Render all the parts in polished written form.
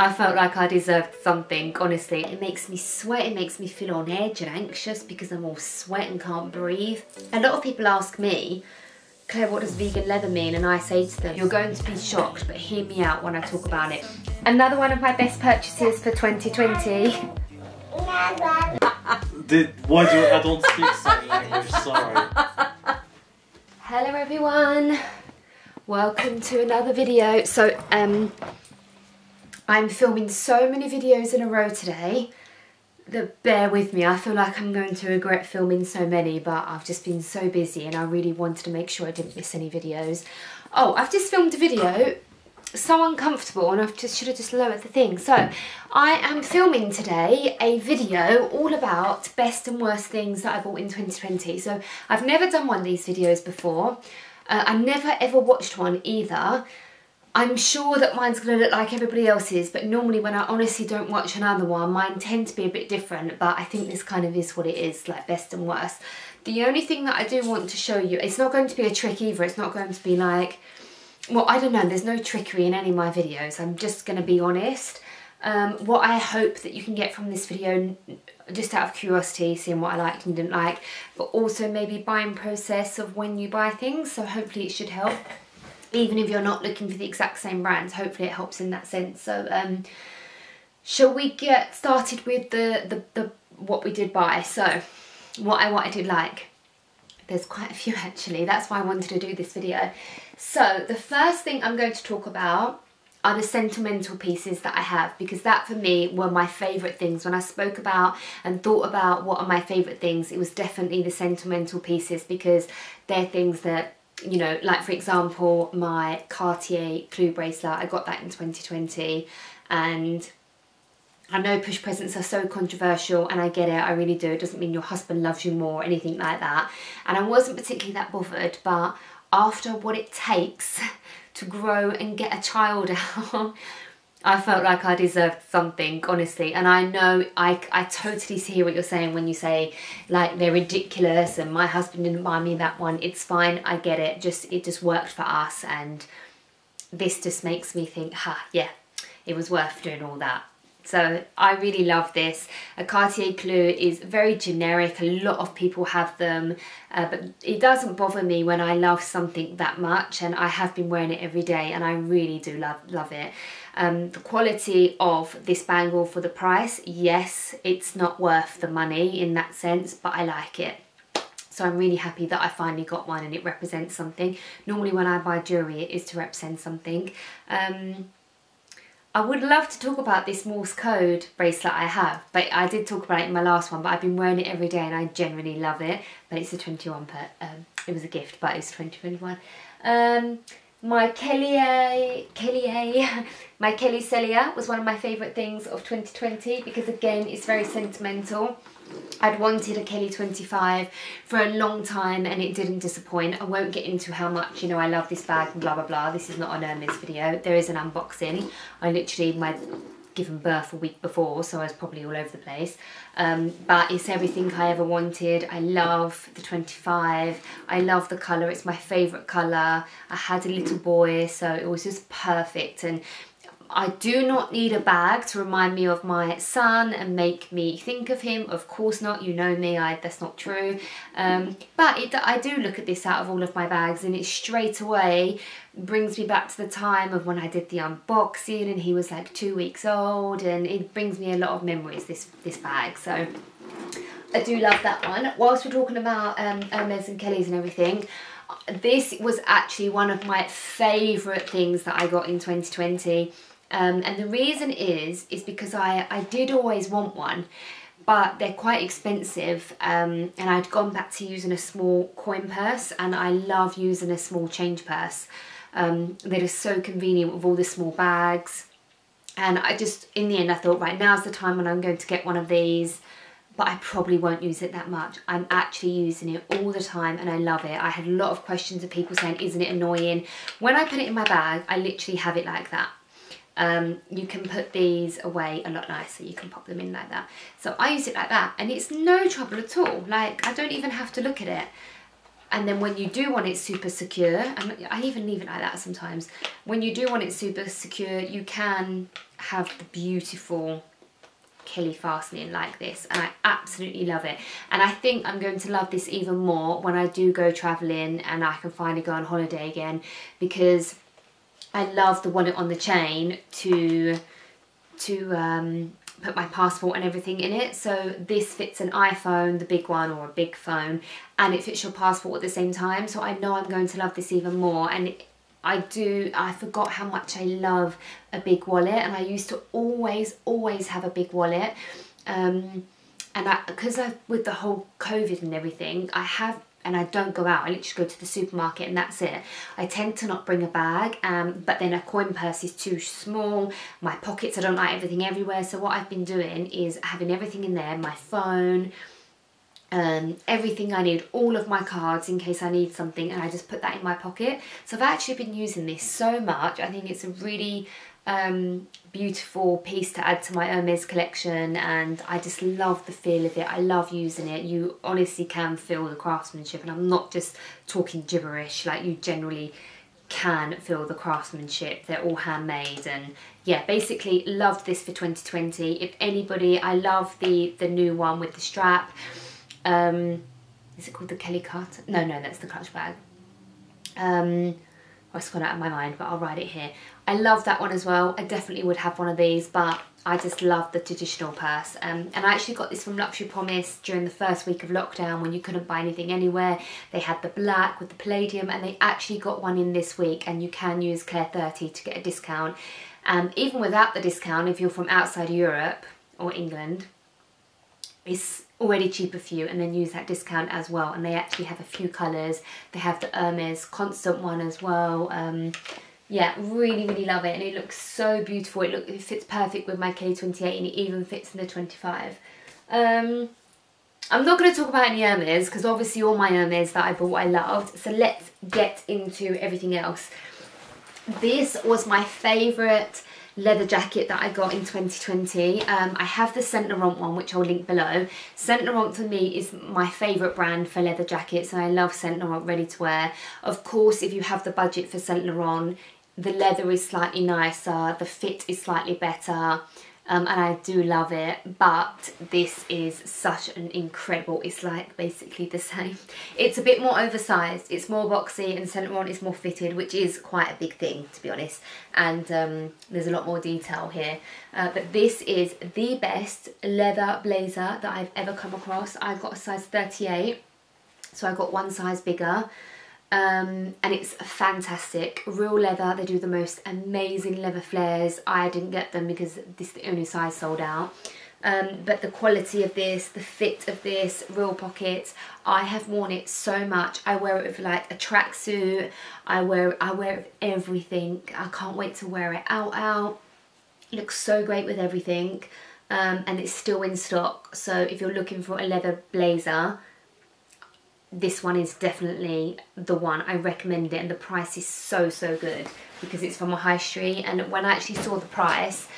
I felt like I deserved something, honestly. It makes me sweat, it makes me feel on edge and anxious because I'm all sweat and can't breathe. A lot of people ask me, Claire, what does vegan leather mean? And I say to them, you're going to be shocked, but hear me out when I talk about it. Another one of my best purchases for 2020. Why do I don't speak sign language? Sorry. Hello everyone. Welcome to another video. So, I'm filming so many videos in a row today that bear with me. I feel like I'm going to regret filming so many, but I've just been so busy and I really wanted to make sure I didn't miss any videos. Oh, I've just filmed a video so uncomfortable and I should have just lowered the thing. So I am filming today a video all about best and worst things that I bought in 2020. So I've never done one of these videos before. I never ever watched one either. I'm sure that mine's going to look like everybody else's, but normally when I honestly don't watch another one, mine tend to be a bit different, but I think this kind of is what it is, like best and worst. The only thing that I do want to show you, it's not going to be a trick either, it's not going to be like, well, I don't know, there's no trickery in any of my videos, I'm just going to be honest. What I hope that you can get from this video, just out of curiosity, seeing what I liked and didn't like, but also maybe buying process of when you buy things, so hopefully it should help. Even if you're not looking for the exact same brands, hopefully it helps in that sense. So shall we get started with the what we did buy? So what I did like. There's quite a few actually, that's why I wanted to do this video. So the first thing I'm going to talk about are the sentimental pieces that I have, because that for me were my favourite things. When I spoke about and thought about what are my favourite things, it was definitely the sentimental pieces, because they're things that, you know, like for example, my Cartier clue bracelet, I got that in 2020, and I know push presents are so controversial and I get it, I really do. It doesn't mean your husband loves you more or anything like that. And I wasn't particularly that bothered, but after what it takes to grow and get a child out, I felt like I deserved something, honestly. And I know, I totally see what you're saying when you say, like, they're ridiculous and my husband didn't buy me that one. It's fine, I get it. It just worked for us, and this just makes me think, ha, yeah, it was worth doing all that. So I really love this. A Cartier clue is very generic, a lot of people have them, but it doesn't bother me when I love something that much, and I have been wearing it every day and I really do love it. The quality of this bangle for the price, yes, it's not worth the money in that sense, but I like it. So I'm really happy that I finally got one and it represents something. Normally when I buy jewellery it is to represent something. I would love to talk about this Morse code bracelet I have, but I did talk about it in my last one, but I've been wearing it every day and I genuinely love it. But it's a 21, it was a gift, but it's 2021. My Kelly Celia was one of my favourite things of 2020, because again, it's very sentimental. I'd wanted a Kelly 25 for a long time and it didn't disappoint. I won't get into how much, you know, I love this bag and blah blah blah. This is not an Hermes video. There is an unboxing. I literally my given birth a week before, so I was probably all over the place. But it's everything I ever wanted. I love the 25. I love the colour. It's my favourite colour. I had a little boy, so it was just perfect. And I do not need a bag to remind me of my son and make me think of him. Of course not, you know me, that's not true. But I do look at this out of all of my bags, and it straight away brings me back to the time of when I did the unboxing and he was like 2 weeks old, and it brings me a lot of memories, this bag. So I do love that one. Whilst we're talking about Hermes and Kelly's and everything, this was actually one of my favourite things that I got in 2020. And the reason is because I did always want one, but they're quite expensive, and I'd gone back to using a small coin purse, and I love using a small change purse. They're just so convenient with all the small bags, and I just, in the end I thought, right, now's the time when I'm going to get one of these, but I probably won't use it that much. I'm actually using it all the time and I love it. I had a lot of questions of people saying, isn't it annoying? When I put it in my bag, I literally have it like that. You can put these away a lot nicer, you can pop them in like that. So I use it like that and it's no trouble at all, like I don't even have to look at it. And then when you do want it super secure, and I even leave it like that sometimes, when you do want it super secure, you can have the beautiful Kelly fastening like this, and I absolutely love it. And I think I'm going to love this even more when I do go traveling and I can finally go on holiday again, because I love the wallet on the chain to put my passport and everything in it. So this fits an iPhone, the big one, or a big phone, and it fits your passport at the same time. So I know I'm going to love this even more. And I forgot how much I love a big wallet, and I used to always have a big wallet. With the whole COVID and everything, I don't go out, I literally go to the supermarket and that's it. I tend to not bring a bag, but then a coin purse is too small, my pockets, I don't like everything everywhere. So what I've been doing is having everything in there, my phone, everything I need, all of my cards in case I need something, and I just put that in my pocket. So I've actually been using this so much. I think it's a really beautiful piece to add to my Hermes collection, and I just love the feel of it. I love using it. You honestly can feel the craftsmanship, and I'm not just talking gibberish, like you generally can feel the craftsmanship. They're all handmade, and yeah, basically loved this for 2020. If anybody, I love the new one with the strap. Is it called the Kelly Carter? No, that's the clutch bag. It's gone out of my mind, but I'll write it here. I love that one as well. I definitely would have one of these, but I just love the traditional purse. And I actually got this from Luxury Promise during the first week of lockdown when you couldn't buy anything anywhere. They had the black with the palladium, and they actually got one in this week, and you can use Claire 30 to get a discount. Even without the discount, if you're from outside Europe or England, it's already cheaper for you, and then use that discount as well. And they actually have a few colours. They have the Hermes constant one as well. Yeah, really love it, and it looks so beautiful. It fits perfect with my K28, and it even fits in the 25. I'm not going to talk about any Hermes, because obviously all my Hermes that I bought I loved. So let's get into everything else. This was my favourite leather jacket that I got in 2020. I have the Saint Laurent one, which I'll link below. Saint Laurent for me is my favourite brand for leather jackets, and I love Saint Laurent ready to wear. Of course, if you have the budget for Saint Laurent, the leather is slightly nicer, the fit is slightly better, and I do love it, but this is such an incredible, it's like basically the same. It's a bit more oversized, it's more boxy, and Saint Laurent is more fitted, which is quite a big thing, to be honest, and there's a lot more detail here. But this is the best leather blazer that I've ever come across. I got a size 38, so I got one size bigger. And it's fantastic, real leather. They do the most amazing leather flares. I didn't get them because this is the only size sold out. But the quality of this, the fit of this, real pockets. I have worn it so much. I wear it with like a tracksuit. I wear it with everything. I can't wait to wear it out. It looks so great with everything, and it's still in stock. So if you're looking for a leather blazer, this one is definitely the one. I recommend it, and the price is so good because it's from a high street. And when I actually saw the price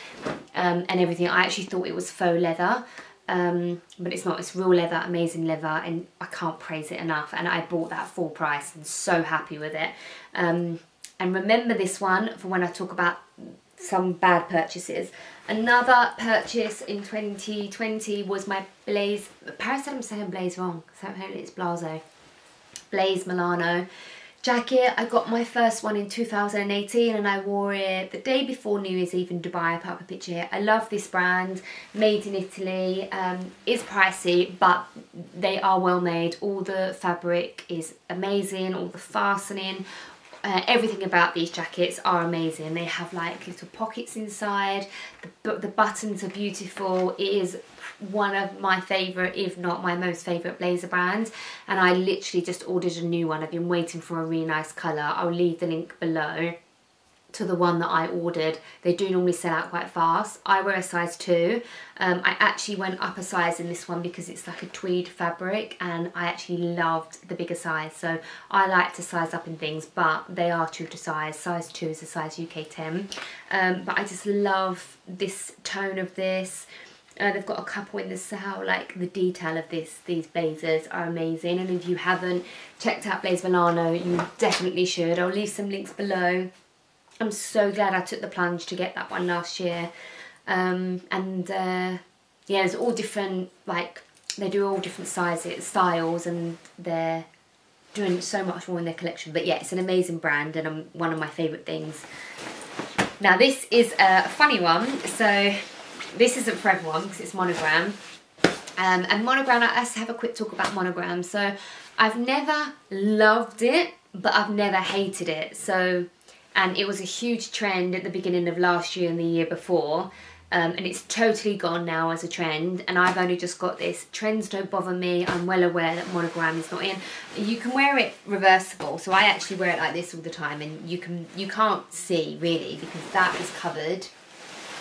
and everything, I actually thought it was faux leather, but it's not. It's real leather, amazing leather, and I can't praise it enough. And I bought that full price and so happy with it. And remember this one for when I talk about some bad purchases. Another purchase in 2020 was my Blaze, Paris said I'm saying Blaze wrong, so apparently it's Blazo. Blaze Milano jacket. I got my first one in 2018, and I wore it the day before New Year's Eve in Dubai. I put up a picture here. I love this brand, made in Italy, is pricey, but they are well made. All the fabric is amazing, all the fastening, everything about these jackets are amazing. They have like little pockets inside, the buttons are beautiful. It is one of my favourite, if not my most favourite blazer brand, and I literally just ordered a new one. I've been waiting for a really nice colour. I'll leave the link below to the one that I ordered. They do normally sell out quite fast. I wear a size 2. I actually went up a size in this one because it's like a tweed fabric, and I actually loved the bigger size. So I like to size up in things, but they are true to size. Size 2 is a size UK 10. But I just love this tone of this. They've got a couple in the sale. Like the detail of these blazers are amazing, and if you haven't checked out Blaze Milano, you definitely should. I'll leave some links below. I'm so glad I took the plunge to get that one last year. Yeah, there's all different, like, they do all different sizes, styles, and they're doing so much more in their collection. But yeah, it's an amazing brand and one of my favourite things. Now this is a funny one, so this isn't for everyone because it's Monogram. And Monogram, let's have a quick talk about Monogram. So I've never loved it, but I've never hated it. So, and it was a huge trend at the beginning of last year and the year before. And it's totally gone now as a trend, and I've only just got this. Trends don't bother me. I'm well aware that Monogram is not in. You can wear it reversible, so I actually wear it like this all the time, and you can't see really because that is covered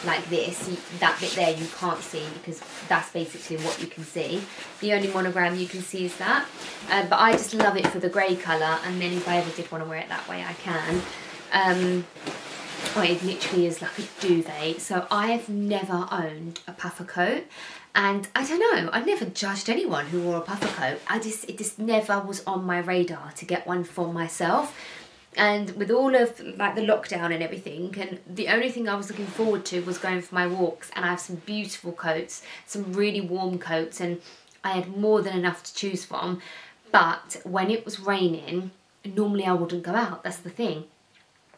like this. That bit there you can't see because that's basically what you can see. The only Monogram you can see is that. But I just love it for the grey colour, and then if I ever did want to wear it that way, I can. Oh, it literally is like a duvet. So I have never owned a puffer coat, and I don't know, I've never judged anyone who wore a puffer coat. It just never was on my radar to get one for myself. And with all of like the lockdown and everything, and the only thing I was looking forward to was going for my walks, and I have some beautiful coats, some really warm coats, and I had more than enough to choose from. But when it was raining, normally I wouldn't go out, that's the thing.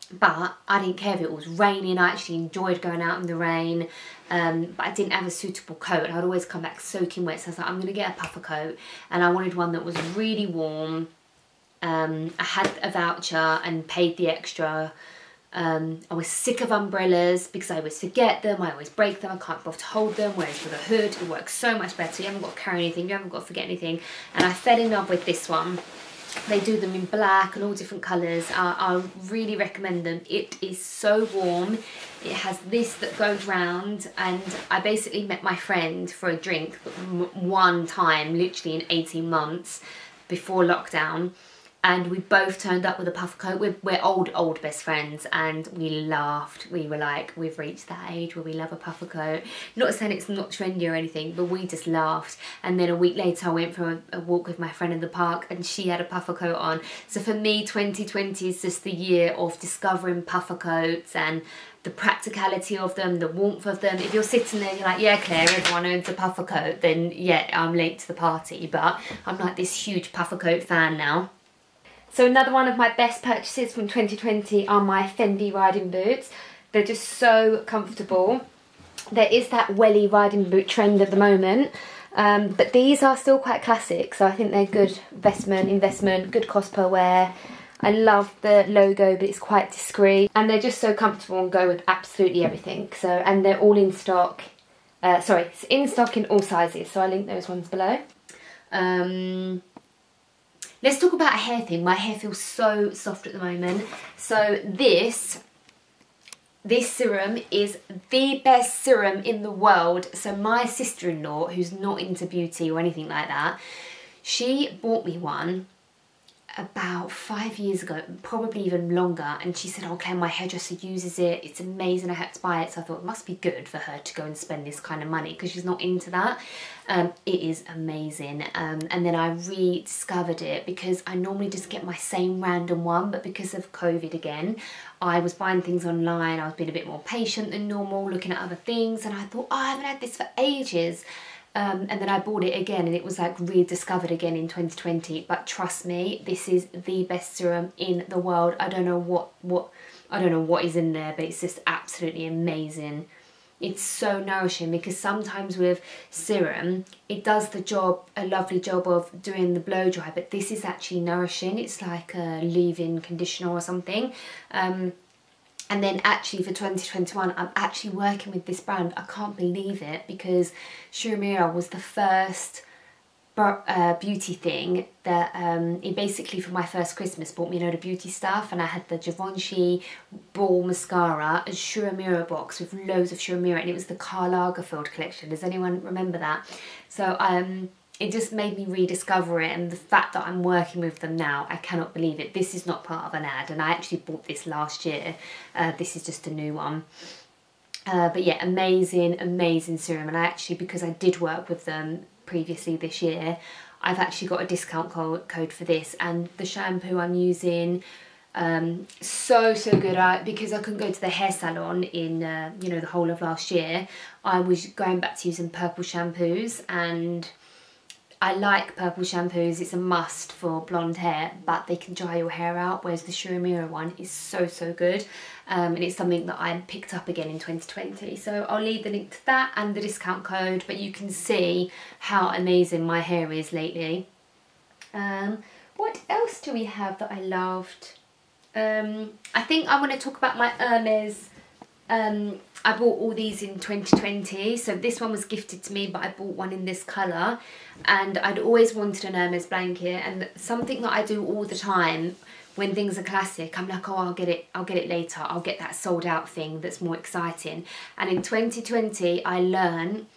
But I didn't care if it was raining. I actually enjoyed going out in the rain, but I didn't have a suitable coat, and I'd always come back soaking wet. So I was like, I'm going to get a puffer coat, and I wanted one that was really warm. I had a voucher and paid the extra. I was sick of umbrellas because I always forget them, I always break them, I can't bother to hold them, whereas with a hood it works so much better. You haven't got to carry anything, you haven't got to forget anything, and I fell in love with this one. They do them in black and all different colours. I really recommend them. It is so warm. It has this that goes round, and I basically met my friend for a drink one time, literally in 18 months before lockdown, and we both turned up with a puffer coat. We're old best friends, and we laughed. We were like, we've reached that age where we love a puffer coat. Not saying it's not trendy or anything, but we just laughed. And then a week later I went for a walk with my friend in the park, and she had a puffer coat on. So for me, 2020 is just the year of discovering puffer coats and the practicality of them, the warmth of them. If you're sitting there and you're like, yeah, Claire, everyone owns a puffer coat, then yeah, I'm late to the party. But I'm like this huge puffer coat fan now. So another one of my best purchases from 2020 are my Fendi riding boots. They're just so comfortable. There is that welly riding boot trend at the moment, but these are still quite classic, so I think they're good investment, good cost per wear. I love the logo, but it's quite discreet, and they're just so comfortable and go with absolutely everything. So, and they're all in stock, it's in stock in all sizes, so I link those ones below. Let's talk about a hair thing. My hair feels so soft at the moment. So this serum is the best serum in the world. So my sister-in-law, who's not into beauty or anything like that, she bought me one about 5 years ago, probably even longer, and she said, oh Claire, my hairdresser uses it, it's amazing, I had to buy it. So I thought it must be good for her to go and spend this kind of money because she's not into that. It is amazing, and then I rediscovered it because I normally just get my same random one, but because of COVID again, I was buying things online, I was being a bit more patient than normal, looking at other things, and I thought, oh, I haven't had this for ages. And then I bought it again, and it was like rediscovered again in 2020. But trust me, this is the best serum in the world. I don't know what is in there, but it's just absolutely amazing. It's so nourishing, because sometimes with serum, it does the job, a lovely job of doing the blow dry, but this is actually nourishing. It's like a leave-in conditioner or something. And then actually for 2021, I'm actually working with this brand. I can't believe it, because Shu Uemura was the first beauty thing that it basically, for my first Christmas, bought me a load of beauty stuff, and I had the Givenchy ball mascara, a Shu Uemura box with loads of Shu Uemura, and it was the Karl Lagerfeld collection. Does anyone remember that? So it just made me rediscover it, and the fact that I'm working with them now, I cannot believe it. This is not part of an ad, and I actually bought this last year. This is just a new one. But yeah, amazing, amazing serum. And I actually, because I did work with them previously this year, I've actually got a discount code for this. And the shampoo I'm using, so good. Because I couldn't go to the hair salon in, you know, the whole of last year, I was going back to using purple shampoos, and I like purple shampoos, it's a must for blonde hair, but they can dry your hair out, whereas the Shu Uemura one is so good, and it's something that I picked up again in 2020. So I'll leave the link to that and the discount code, but you can see how amazing my hair is lately. What else do we have that I loved? I think I want to talk about my Hermes. I bought all these in 2020, so this one was gifted to me, but I bought one in this colour, and I'd always wanted an Hermes blanket. And something that I do all the time when things are classic, I'm like, oh, I'll get it later, I'll get that sold out thing that's more exciting. And in 2020 I learned,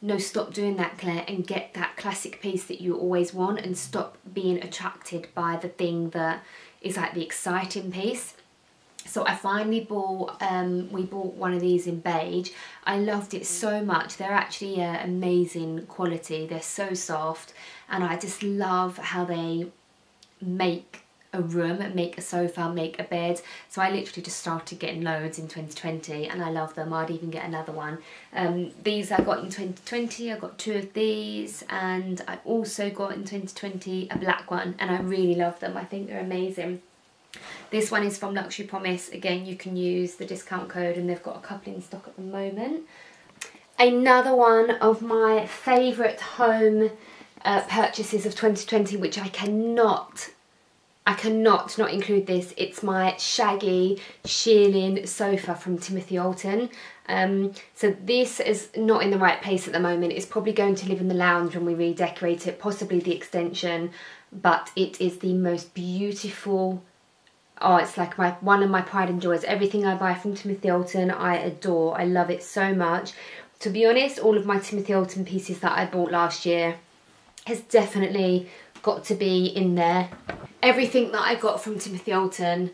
no, stop doing that, Claire, and get that classic piece that you always want, and stop being attracted by the thing that is like the exciting piece. So I finally bought, we bought one of these in beige. I loved it so much. They're actually amazing quality. They're so soft, and I just love how they make a room, make a sofa, make a bed. So I literally just started getting loads in 2020, and I love them. I'd even get another one. These I got in 2020, I got two of these, and I also got in 2020 a black one, and I really love them. I think they're amazing. This one is from Luxury Promise. Again, you can use the discount code, and they've got a couple in stock at the moment. Another one of my favourite home purchases of 2020, which I cannot not include this. It's my shaggy shearling sofa from Timothy Oulton. So this is not in the right place at the moment. It's probably going to live in the lounge when we redecorate it, possibly the extension, but it is the most beautiful. Oh, it's like one of my pride and joys. Everything I buy from Timothy Oulton, I adore. I love it so much. To be honest, all of my Timothy Oulton pieces that I bought last year has definitely got to be in there. Everything that I got from Timothy Oulton,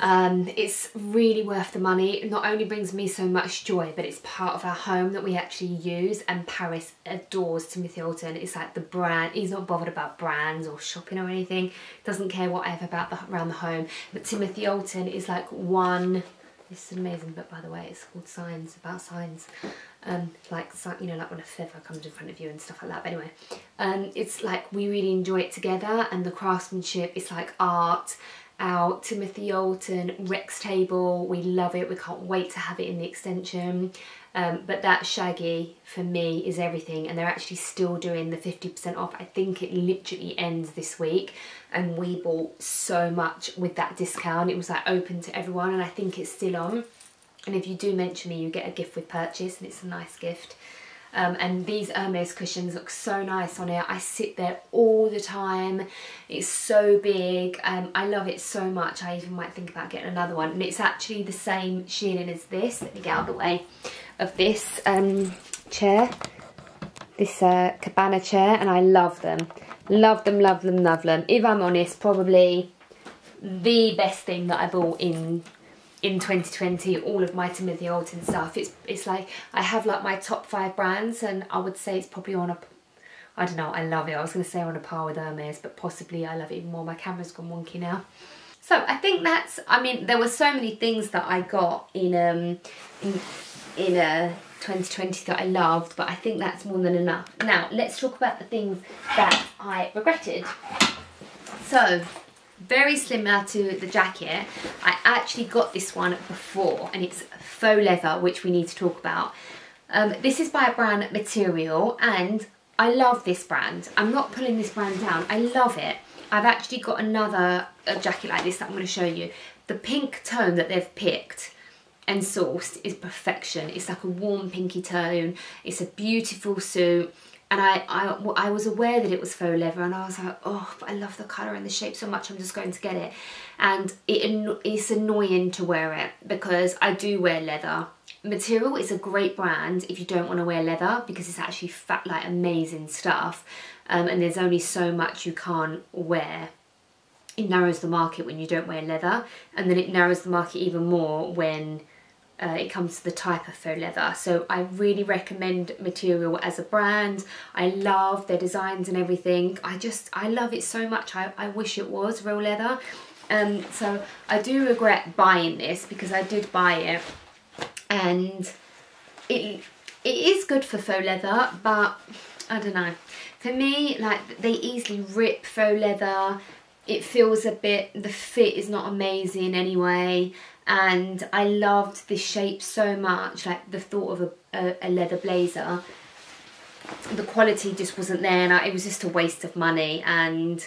it's really worth the money. It not only brings me so much joy, but it's part of our home that we actually use, and Paris adores Timothy Oulton. It's like the brand. He's not bothered about brands or shopping or anything. Doesn't care what I have about around the home. But Timothy Oulton is like one. This is an amazing book, by the way. It's called Signs, about signs. Like, you know, like when a feather comes in front of you and stuff like that. But anyway, it's like we really enjoy it together, and the craftsmanship is like art. Our Timothy Oulton Rex table, we love it, we can't wait to have it in the extension. But that shaggy for me is everything, and they're actually still doing the 50% off. I think it literally ends this week, and we bought so much with that discount. It was like open to everyone, and I think it's still on. And if you do mention me, you get a gift with purchase, and it's a nice gift. And these Hermes cushions look so nice on it. I sit there all the time. It's so big. I love it so much. I even might think about getting another one. And it's actually the same shearling as this. Let me get out of the way of this chair. This cabana chair. And I love them. Love them, love them, love them. If I'm honest, probably the best thing that I bought in 2020, all of my Timothy Oulton stuff. It's like, I have like my top 5 brands, and I would say it's probably on a, I don't know, I love it. I was going to say on a par with Hermes, but possibly I love it even more. My camera's gone wonky now. So I think that's, I mean, there were so many things that I got in 2020 that I loved, but I think that's more than enough. Now, let's talk about the things that I regretted. So, very similar to the jacket, I actually got this one before, and it's faux leather, which we need to talk about. This is by a brand, Material, and I love this brand. I'm not pulling this brand down. I love it. I've actually got another jacket like this that I'm going to show you. The pink tone that they've picked and sourced is perfection. It's like a warm pinky tone. It's a beautiful suit. And I was aware that it was faux leather, and I was like, oh, but I love the colour and the shape so much, I'm just going to get it. And it's annoying to wear it, because I do wear leather. Material is a great brand if you don't want to wear leather, because it's actually fat, like amazing stuff. And there's only so much you can't wear. It narrows the market when you don't wear leather, and then it narrows the market even more when it comes to the type of faux leather. So I really recommend Material as a brand. I love their designs and everything. I love it so much. I wish it was real leather. So I do regret buying this because I did buy it, and it is good for faux leather, but I don't know. For me, like, they easily rip faux leather. It feels a bit, the fit is not amazing anyway. And I loved this shape so much, like the thought of a leather blazer. The quality just wasn't there, and it was just a waste of money. And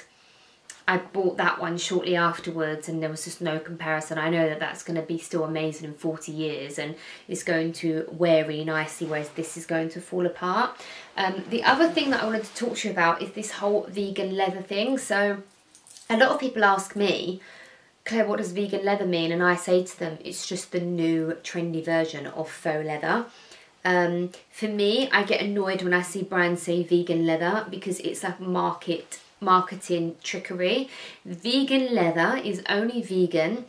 I bought that one shortly afterwards, and there was just no comparison. I know that that's going to be still amazing in 40 years and it's going to wear really nicely, whereas this is going to fall apart. The other thing that I wanted to talk to you about is this whole vegan leather thing. So a lot of people ask me, Claire, what does vegan leather mean? And I say to them, it's just the new trendy version of faux leather. For me, I get annoyed when I see brands say vegan leather because it's like marketing trickery. Vegan leather is only vegan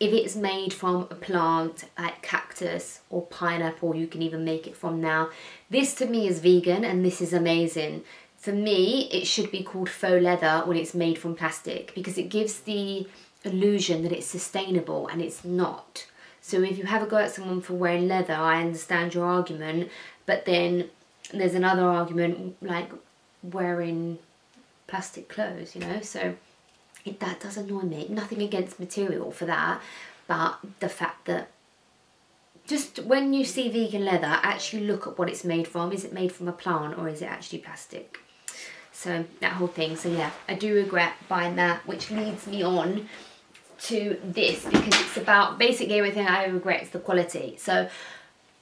if it's made from a plant like cactus or pineapple. You can even make it from now. This to me is vegan, and this is amazing. For me, it should be called faux leather when it's made from plastic, because it gives the illusion that it's sustainable, and it's not. So if you have a go at someone for wearing leather, I understand your argument, but then there's another argument, like wearing plastic clothes, you know. So that does annoy me. Nothing against Material for that, but the fact that just when you see vegan leather, actually look at what it's made from. Is it made from a plant, or is it actually plastic? So that whole thing. So yeah, I do regret buying that, which leads me on to this, because it's about basically everything I regret is the quality. So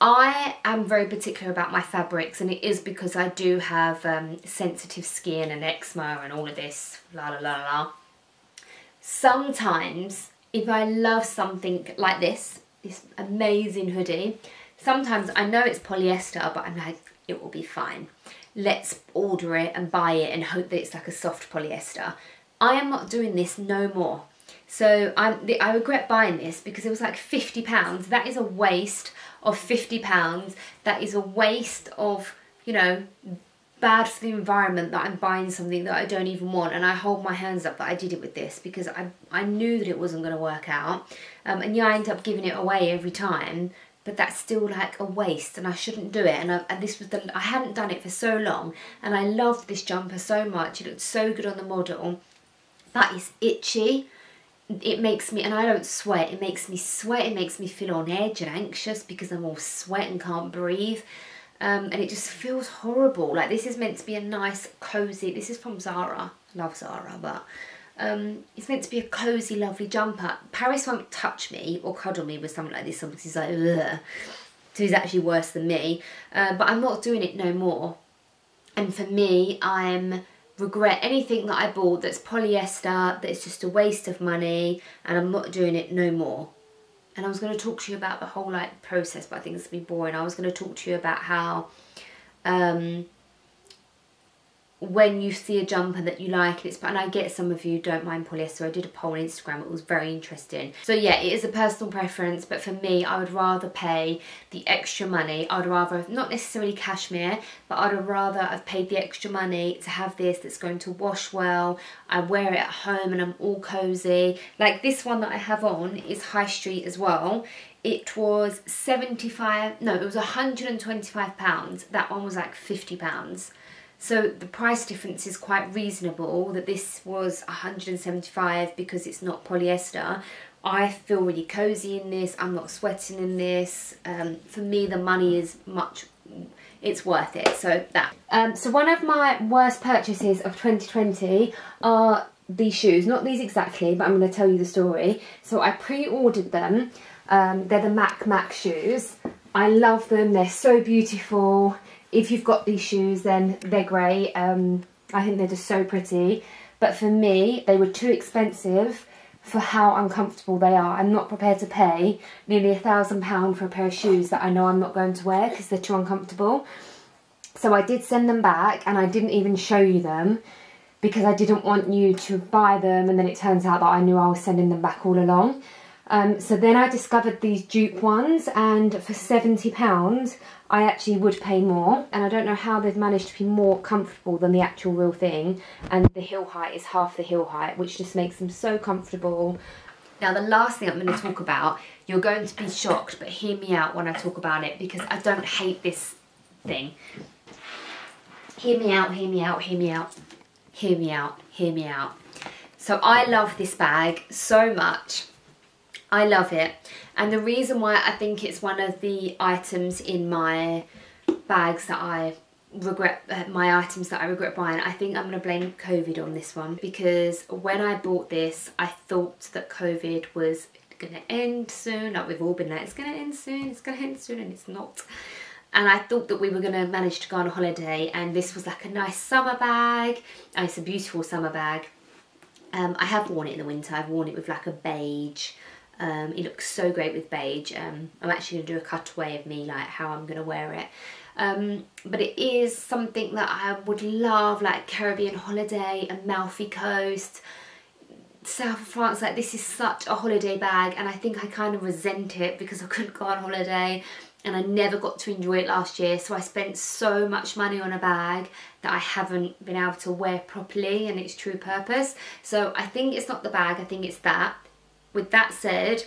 I am very particular about my fabrics, and it is because I do have sensitive skin and eczema and all of this, la la la la. Sometimes if I love something like this amazing hoodie, sometimes I know it's polyester, but I'm like, it will be fine. Let's order it and buy it and hope that it's like a soft polyester. I am not doing this no more. So I regret buying this because it was like £50. That is a waste of £50. That is a waste of, you know, bad for the environment, that I'm buying something that I don't even want. And I hold my hands up that I did it with this, because I knew that it wasn't going to work out. And yeah, I end up giving it away every time. But that's still like a waste, and I shouldn't do it. And this was I hadn't done it for so long, and I loved this jumper so much. It looked so good on the model. That is itchy. It makes me, and I don't sweat. It makes me sweat. It makes me feel on edge and anxious because I'm all sweat and can't breathe. And it just feels horrible. Like, this is meant to be a nice, cozy. This is from Zara. Love Zara, but it's meant to be a cosy, lovely jumper. Paris won't touch me or cuddle me with something like this. Somebody's like, ugh. So he's actually worse than me. But I'm not doing it no more. And for me, I regret anything that I bought that's polyester, that it's just a waste of money, and I'm not doing it no more. And I was going to talk to you about the whole like process, but I think it's going to be boring. I was going to talk to you about how when you see a jumper that you like, and I get some of you don't mind polyester. I did a poll on Instagram, it was very interesting. So yeah, it is a personal preference, but for me, I would rather pay the extra money. I'd rather, not necessarily cashmere, but I'd rather have paid the extra money to have this that's going to wash well. I wear it at home and I'm all cozy. Like this one that I have on is high street as well. It was £125. That one was like £50. So the price difference is quite reasonable, that this was £175 because it's not polyester. I feel really cozy in this, I'm not sweating in this. For me, the money is much, it's worth it, so that. So one of my worst purchases of 2020 are these shoes. Not these exactly, but I'm going to tell you the story. So I pre-ordered them. They're the Mac shoes. I love them, they're so beautiful. If you've got these shoes, then they're great. I think they're just so pretty. But for me, they were too expensive for how uncomfortable they are. I'm not prepared to pay nearly £1,000 for a pair of shoes that I know I'm not going to wear because they're too uncomfortable. So I did send them back, and I didn't even show you them because I didn't want you to buy them. And then it turns out that I knew I was sending them back all along. So then I discovered these dupe ones, and for £70 I actually would pay more, and I don't know how they've managed to be more comfortable than the actual real thing, and the heel height is half the heel height, which just makes them so comfortable. Now the last thing I'm going to talk about, you're going to be shocked, but hear me out when I talk about it, because I don't hate this thing. Hear me out, hear me out, hear me out, hear me out, hear me out. So I love this bag so much. I love it, and the reason why I think it's one of the items in my bags that I regret, buying, I think I'm going to blame COVID on this one, because when I bought this I thought that COVID was going to end soon, like we've all been like, it's going to end soon, it's going to end soon, and it's not. And I thought that we were going to manage to go on a holiday, and this was like a nice summer bag, and it's a beautiful summer bag. I have worn it in the winter, I've worn it with like a beige. It looks so great with beige. I'm actually going to do a cutaway of me, like how I'm going to wear it. But it is something that I would love, like Caribbean holiday, Amalfi Coast, south of France. Like, this is such a holiday bag, and I think I kind of resent it because I couldn't go on holiday and I never got to enjoy it last year. So I spent so much money on a bag that I haven't been able to wear properly and its true purpose. So I think it's not the bag, I think it's that. With that said,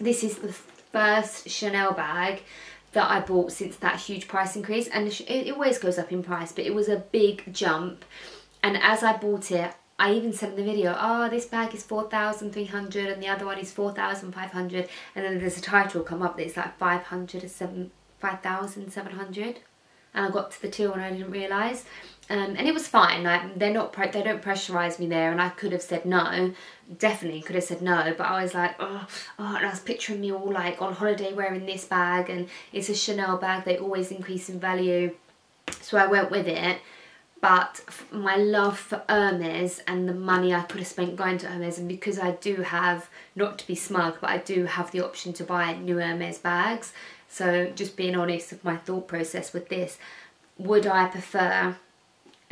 this is the first Chanel bag that I bought since that huge price increase, and it always goes up in price, but it was a big jump. And as I bought it, I even said in the video, oh, this bag is 4,300 and the other one is 4,500, and then there's a title come up that's like 5,700, and I got to the two and I didn't realise. And it was fine, like, they don't pressurise me there, and I could have said no, definitely could have said no, but I was like, oh, and I was picturing me all like on holiday wearing this bag, and it's a Chanel bag, they always increase in value, so I went with it. But my love for Hermes and the money I could have spent going to Hermes, and because I do have, not to be smug, but I do have the option to buy new Hermes bags, so just being honest with my thought process with this, would I prefer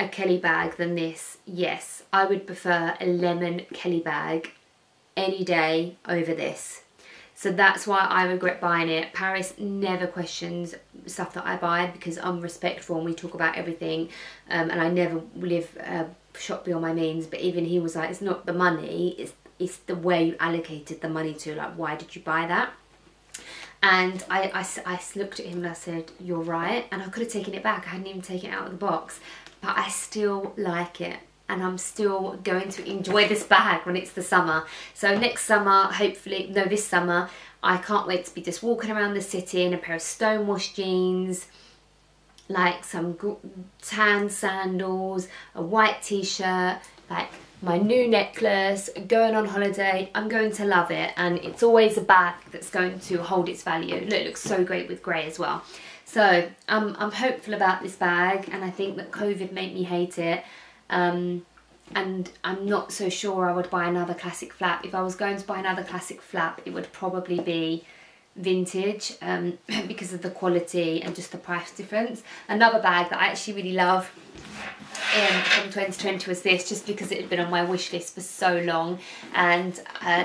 a Kelly bag than this? Yes, I would prefer a lemon Kelly bag any day over this. So that's why I regret buying it. Paris never questions stuff that I buy because I'm respectful and we talk about everything, and I never shop beyond my means, but even he was like, it's not the money, it's the way you allocated the money to, like, why did you buy that? And I looked at him and I said, you're right, and I could have taken it back, I hadn't even taken it out of the box, but I still like it, and I'm still going to enjoy this bag when it's the summer. So next summer, hopefully, no, this summer, I can't wait to be just walking around the city in a pair of stonewashed jeans, like some tan sandals, a white t-shirt, like my new necklace, going on holiday. I'm going to love it, and it's always a bag that's going to hold its value. Look, it looks so great with grey as well. So I'm hopeful about this bag, and I think that COVID made me hate it, and I'm not so sure I would buy another classic flap. If I was going to buy another classic flap, it would probably be vintage, because of the quality and just the price difference. Another bag that I actually really love from 2020 was this, just because it had been on my wish list for so long, and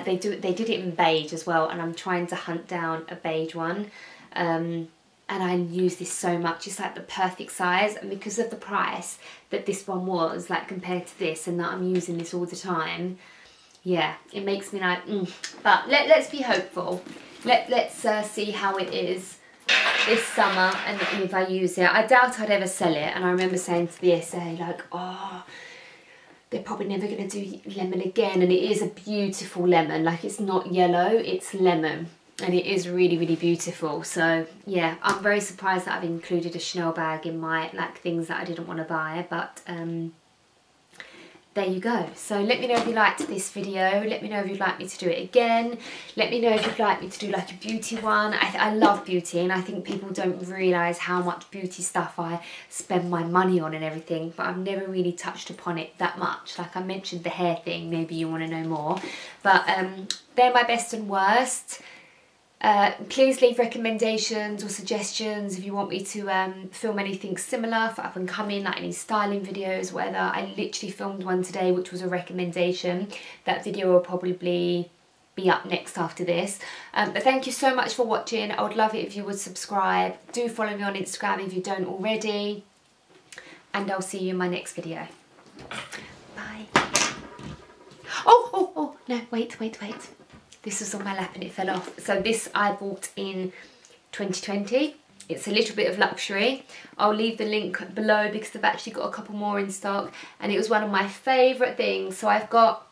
they did it in beige as well, and I'm trying to hunt down a beige one. And I use this so much, it's like the perfect size, and because of the price that this one was, like compared to this, and that I'm using this all the time, yeah, it makes me like, but let's be hopeful. Let's see how it is this summer, and if I use it. I doubt I'd ever sell it, and I remember saying to the SA, like, oh, they're probably never going to do lemon again, and it is a beautiful lemon, like it's not yellow, it's lemon. And it is really, really beautiful. So yeah, I'm very surprised that I've included a Chanel bag in my like things that I didn't want to buy, but there you go. So let me know if you liked this video. Let me know if you'd like me to do it again. Let me know if you'd like me to do like a beauty one. I love beauty, and I think people don't realise how much beauty stuff I spend my money on and everything, but I've never really touched upon it that much. Like I mentioned the hair thing, maybe you want to know more. But they're my best and worst. Please leave recommendations or suggestions if you want me to film anything similar for up and coming, like any styling videos, whether I literally filmed one today which was a recommendation. That video will probably be up next after this. But thank you so much for watching. I would love it if you would subscribe. Do follow me on Instagram if you don't already. And I'll see you in my next video. Bye. Oh, oh, oh, no, wait, wait, wait. This was on my lap and it fell off. So this I bought in 2020. It's a little bit of luxury. I'll leave the link below because they've actually got a couple more in stock. And it was one of my favourite things. So I've got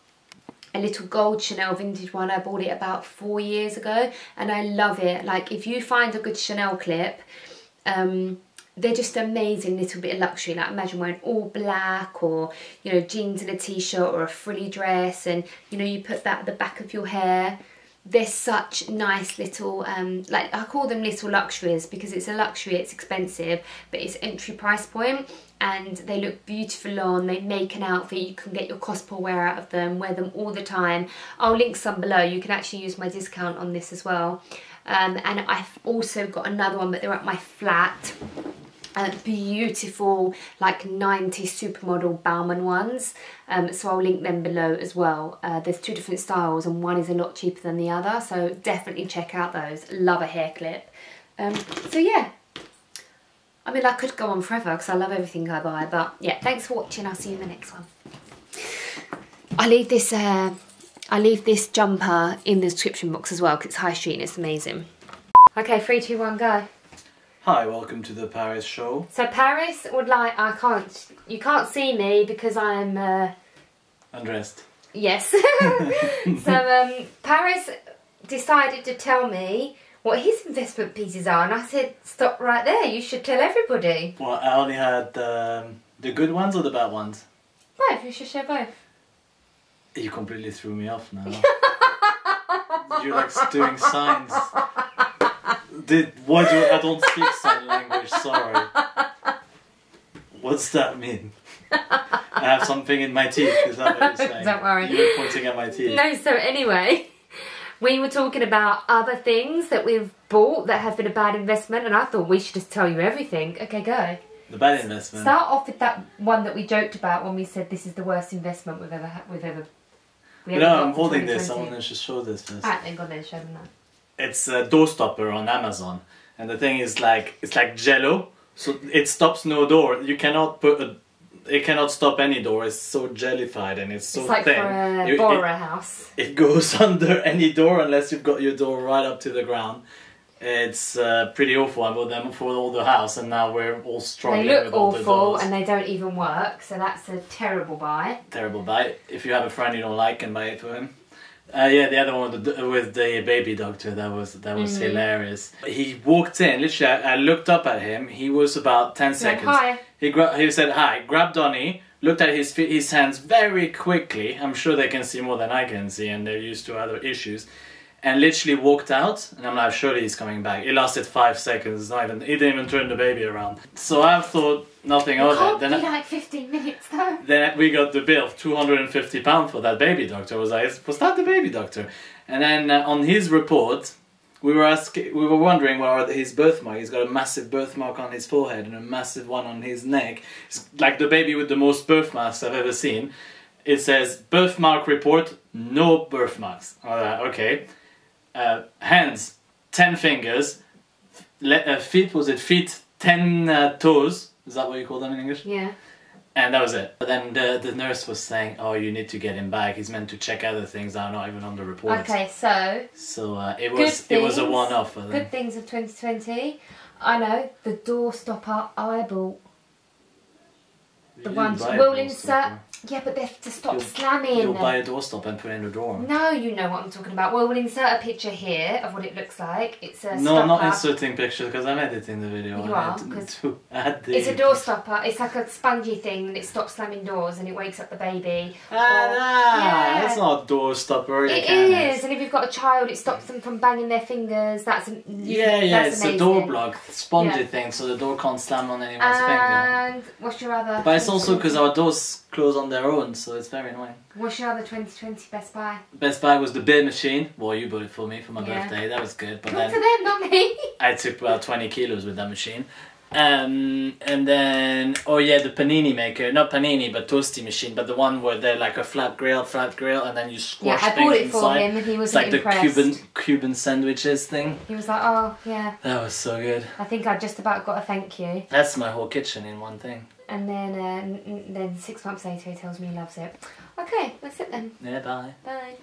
a little gold Chanel vintage one. I bought it about 4 years ago and I love it. Like, if you find a good Chanel clip, they're just amazing little bit of luxury. Like, imagine wearing all black, or, you know, jeans and a t-shirt or a frilly dress, and, you know, you put that at the back of your hair. They're such nice little, like, I call them little luxuries because it's a luxury, it's expensive, but it's entry price point and they look beautiful on, they make an outfit, you can get your cosplay wear out of them, wear them all the time. I'll link some below, you can actually use my discount on this as well. And I've also got another one, but they're at my flat. Beautiful, like 90s supermodel Bauman ones, so I'll link them below as well. There's two different styles and one is a lot cheaper than the other, so definitely check out those. Love a hair clip. So yeah, I mean, I could go on forever because I love everything I buy, but yeah, thanks for watching. I'll see you in the next one. I leave this jumper in the description box as well because it's high street and it's amazing. Okay, 3, 2, 1, go. Hi, welcome to the Paris show. So Paris would like, you can't see me because I'm undressed. Yes. So Paris decided to tell me what his investment pieces are, and I said, stop right there, you should tell everybody. Well, I only had the good ones or the bad ones? Both, you should share both. You completely threw me off now. You're like doing signs. Why do I don't speak sign language? Sorry. What's that mean? I have something in my teeth. Is that what you're saying? Don't worry. You were pointing at my teeth. No. So anyway, we were talking about other things that we've bought that have been a bad investment, and I thought we should just tell you everything. Okay, go. The bad investment. Start off with that one that we joked about when we said this is the worst investment we've ever had. No, I'm holding this. I want to show this first. Alright, then go there and show them that. It's a door stopper on Amazon, and the thing is like, it's like jello, so it stops no door. You cannot put a, it cannot stop any door. It's so jellified and it's so like thin. It's like for a Bora house. It goes under any door unless you've got your door right up to the ground. It's pretty awful. I bought them for all the house, and now we're all struggling with all the doors. They look awful, and they don't even work. So that's a terrible buy. Terrible buy. If you have a friend you don't like, can buy it for him. Yeah, the other one with the baby doctor, that was hilarious. He walked in, literally, I looked up at him, he was about 10 seconds. Hi. He said hi, grabbed Donnie, looked at his hands very quickly, I'm sure they can see more than I can see and they're used to other issues, and literally walked out, and I'm like, surely he's coming back. It lasted 5 seconds, he didn't even turn the baby around. So I thought nothing of it. It can't be like 15 minutes though. Then we got the bill of £250 for that baby doctor. I was like, was that the baby doctor? And then on his report, we were wondering what are his birthmark. He's got a massive birthmark on his forehead and a massive one on his neck. It's like the baby with the most birthmarks I've ever seen. It says, birthmark report, no birthmarks. All right, okay. Hands, 10 fingers, feet, was it feet, 10 toes, is that what you call them in English? Yeah. And that was it. But then the nurse was saying, oh, you need to get him back, he's meant to check other things that are not even on the report. Okay, so... So it was a one-off. Good things of 2020, I know, the door stopper I bought. The ones will insert... Yeah, but they have to stop slamming. You'll buy a doorstop and put it in the drawer. No, you know what I'm talking about. Well, we'll insert a picture here of what it looks like. It's a stopper. I'm not inserting pictures because I'm editing the video. You are, because it's a door stopper. It's like a spongy thing and it stops slamming doors and it wakes up the baby. Yeah. That's not a door stopper. It is, and if you've got a child, it stops them from banging their fingers. That's amazing. It's a door block, spongy thing, so the door can't slam on anyone's finger. And what's your other? But it's also because our doors close on their own, so it's very annoying. What's your other 2020 Best Buy? Best Buy was the beer machine. Well, you bought it for me for my birthday. That was good. But then, for them, not me. I took about 20 kilos with that machine. And then, oh yeah, the panini maker, not panini, but toasty machine, but the one where they're like a flat grill, and then you squash things inside. Yeah, I bought it for him and he was like impressed. It's like the Cuban sandwiches thing. He was like, oh yeah. That was so good. I think I just about got a thank you. That's my whole kitchen in one thing. And then 6 months later he tells me he loves it. Okay, that's it then. Yeah, bye. Bye.